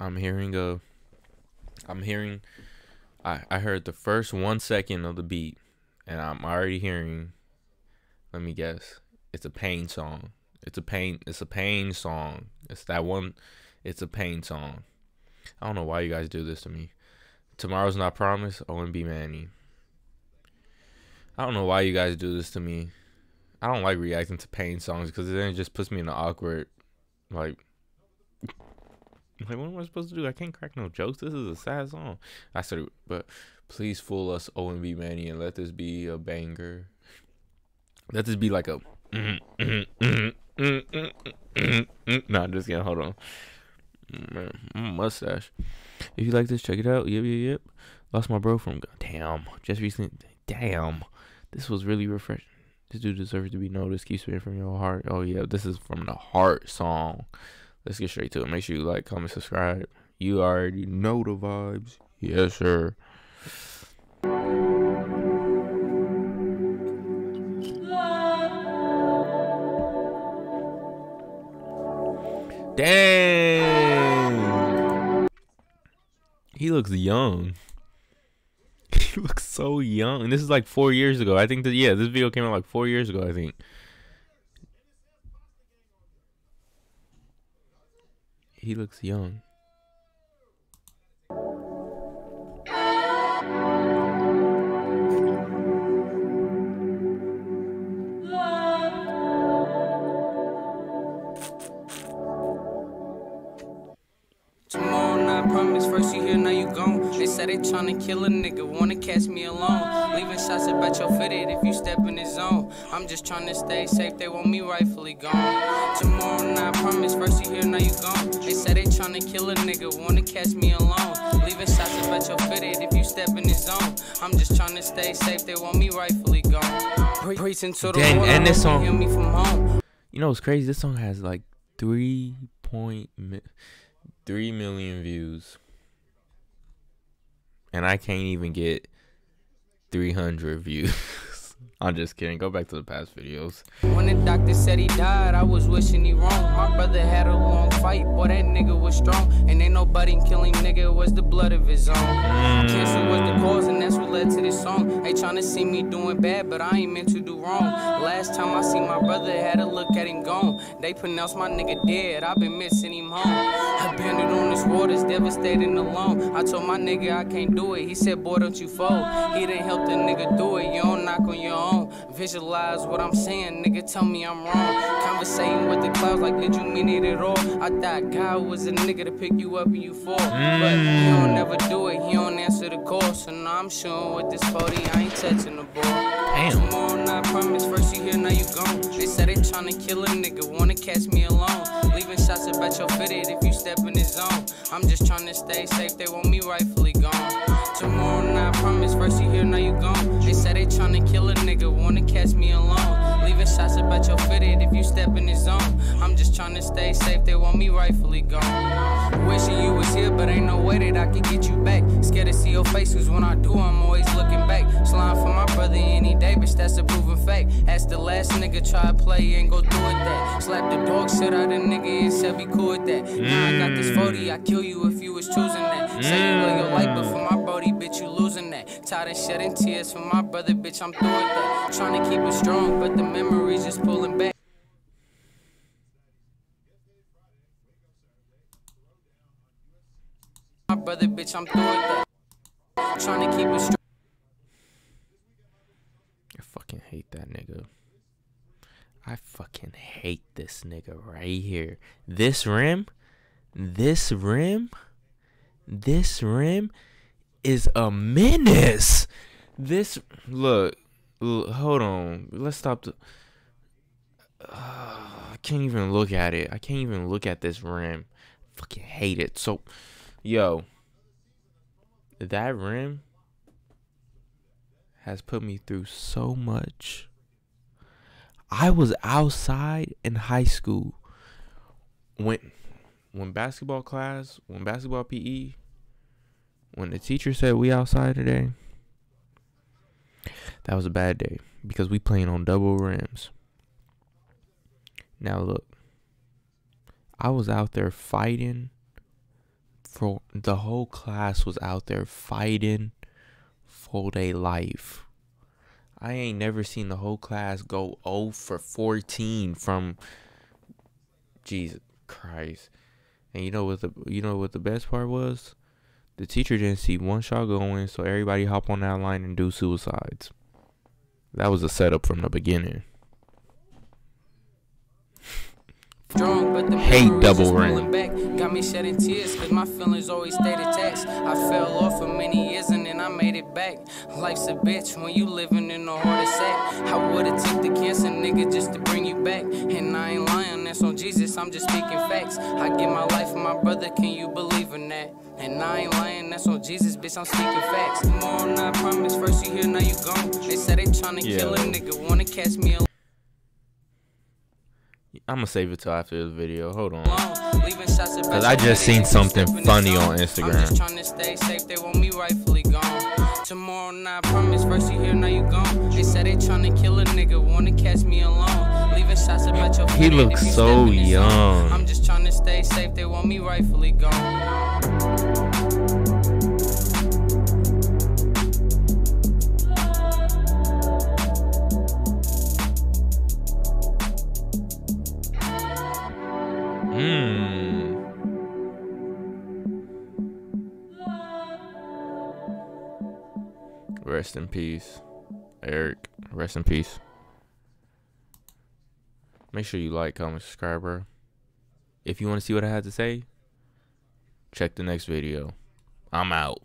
I heard the first 1 second of the beat, and I'm already hearing, let me guess, it's a pain song. It's a pain song. It's that one. It's a pain song. I don't know why you guys do this to me. Tomorrow's Not Promised, OMB Manny. I don't know why you guys do this to me. I don't like reacting to pain songs because then it just puts me in an awkward, like what am I supposed to do? I can't crack no jokes. This is a sad song. I said, but please fool us, OMB Manny, and let this be a banger. Let this be like a. No, I'm just kidding. Hold on. Mustache. If you like this, check it out. Yep. Lost my bro from. Damn. Just recently. Damn. This was really refreshing. This dude deserves to be noticed. Keep spinning from your heart. Oh, yeah. This is from the heart song. Let's get straight to it. Make sure you like, comment, subscribe. You already know the vibes. Yes, sir. Dang. He looks young. He looks so young. And this is like 4 years ago. I think that, yeah, this video came out like 4 years ago, I think. He looks young. Tomorrow Not Promised, first you here, now you gone. They said they tryna kill a nigga, wanna catch me alone. Leaving shots about your fitted if you step in the zone. I'm just tryna stay safe, they want me rightfully gone. Tomorrow Not Promised, first you here, now you gone. They said they tryna kill a nigga, wanna catch me alone. Leaving shots about your fitted if you step in the zone. I'm just tryna stay safe, they want me rightfully gone. Preaching to the world, and this song, hear me from home. You know what's crazy? This song has like 3 million views, and I can't even get 300 views. I'm just kidding. Go back to the past videos. When the doctor said he died, I was wishing he wrong. My brother had a long fight, boy, that nigga was strong. And ain't nobody killing nigga, was the blood of his own. Cancer was the cause, and that's what led to this song. They tryna see me doing bad, but I ain't meant to do wrong. Last time I seen my brother, had a look at him gone. They pronounced my nigga dead, I've been missing him home. I banded on this waters, devastating alone. I told my nigga I can't do it, he said, boy, don't you fold. He didn't help the nigga do it, you don't knock on your own. Visualize what I'm saying, nigga, tell me I'm wrong. Conversating with the clouds like, did you mean it at all? I thought God was a nigga to pick you up and you fall. But he don't never do it, he don't answer the call. So now I'm shooting with this 40, I ain't touching the ball. Damn. Tomorrow Not Promised, first you here, now you gone. They said they tryna kill a nigga, wanna catch me alone. Leaving shots about your fitted if you step in the zone. I'm just tryna stay safe, they want me rightfully gone. Tomorrow Not Promised, first you here, now you gone. They said they tryna kill a nigga, wanna catch me alone. Leaving shots about your fitted if you step in the zone. I'm just tryna stay safe, they want me rightfully gone. Wishing you was here, but ain't no way that I could get you back. Scared to see your face, cause when I do, I'm always looking back. Slime for my brother any day, bitch, that's a proven fact. Ask the last nigga, try to play and go through it that. Slap the dog shit out a nigga and said be cool with that. Now I got this 40, I kill you if you was choosing that. Say you love your life, but for my brody, bitch, you losing that. Tired of shedding tears for my brother, bitch, I'm through with that. Trying to keep it strong, but the memories just pulling back. My brother, bitch, I'm through with that. Trying to keep it strong. I fucking hate that nigga. I fucking hate this nigga right here. This rim is a menace. This, look. Hold on. Let's stop the. I can't even look at it. I can't even look at this rim. Fucking hate it. So, yo, that rim has put me through so much. I was outside in high school when basketball class, when basketball PE, when the teacher said we outside today. That was a bad day because we playing on double rims. Now look, I was out there fighting for the whole class was out there fighting for their life. I ain't never seen the whole class go 0 for 14 from Jesus Christ. And you know what the best part was? The teacher didn't see one shot going, so everybody hop on that line and do suicides. That was a setup from the beginning. Drunk, but the hate double ring. Got me shedding tears because my feelings always stayed attached. I fell off for many years and then I made it back. Life's a bitch when you living in a heart-attack. I would have took the cancer nigga just to bring you back. And I ain't lying, that's on Jesus, I'm just speaking facts. I give my life for my brother, can you believe in that? And I ain't lying, that's on Jesus, bitch, I'm speaking facts. Tomorrow not promised, first you here, now you gone. They said they tryna kill a nigga, wanna catch me alone. I'm gonna save it till after this video. Hold on, cause I just seen something funny on Instagram. I'm just trying to stay safe. They want me rightfully gone. Tomorrow night, promise. First you here, now you gone. They said they trying to kill a nigga, wanna catch me alone. Leaving shots about your. He looks so young. I'm just trying to stay safe. They want me rightfully gone. Rest in peace, Eric. Rest in peace. Make sure you like, comment, subscribe, bro. If you want to see what I had to say, check the next video. I'm out.